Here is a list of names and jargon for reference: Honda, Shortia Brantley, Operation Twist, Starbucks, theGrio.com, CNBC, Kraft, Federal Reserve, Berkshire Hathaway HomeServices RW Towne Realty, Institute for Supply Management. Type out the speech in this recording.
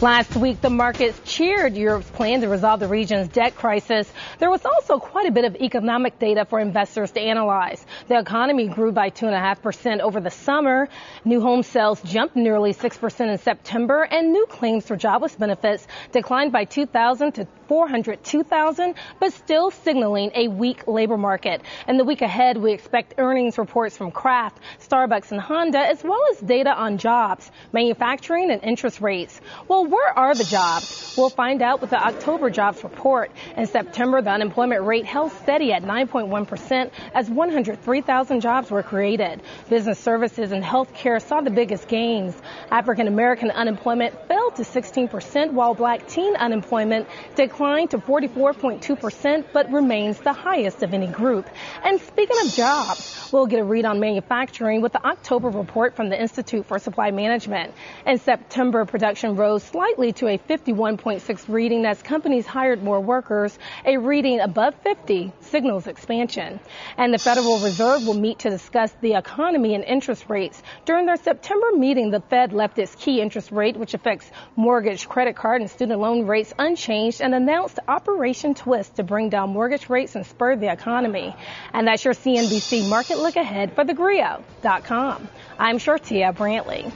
Last week, the markets cheered Europe's plan to resolve the region's debt crisis. There was also quite a bit of economic data for investors to analyze. The economy grew by 2.5% over the summer. New home sales jumped nearly 6% in September, and new claims for jobless benefits declined by 2,000 to 402,000, but still signaling a weak labor market. In the week ahead, we expect earnings reports from Kraft, Starbucks, and Honda, as well as data on jobs, manufacturing, and interest rates. Well, where are the jobs? We'll find out with the October jobs report. In September, the unemployment rate held steady at 9.1% as 103,000 jobs were created. Business services and health care saw the biggest gains. African-American unemployment fell to 16%, while black teen unemployment declined to 44.2%, but remains the highest of any group. And speaking of jobs, we'll get a read on manufacturing with the October report from the Institute for Supply Management. In September, production rose slightly to a 51.6 reading as companies hired more workers. A reading above 50 signals expansion. And the Federal Reserve will meet to discuss the economy and interest rates. During their September meeting, the Fed left its key interest rate, which affects mortgage, credit card, and student loan rates, unchanged, and announced Operation Twist to bring down mortgage rates and spur the economy. And that's your CNBC Market Look Ahead for theGrio.com. I'm Shortia Brantley.